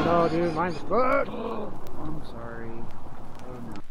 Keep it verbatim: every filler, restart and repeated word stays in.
Oh no, dude, mine's fucked. I'm sorry. Oh no.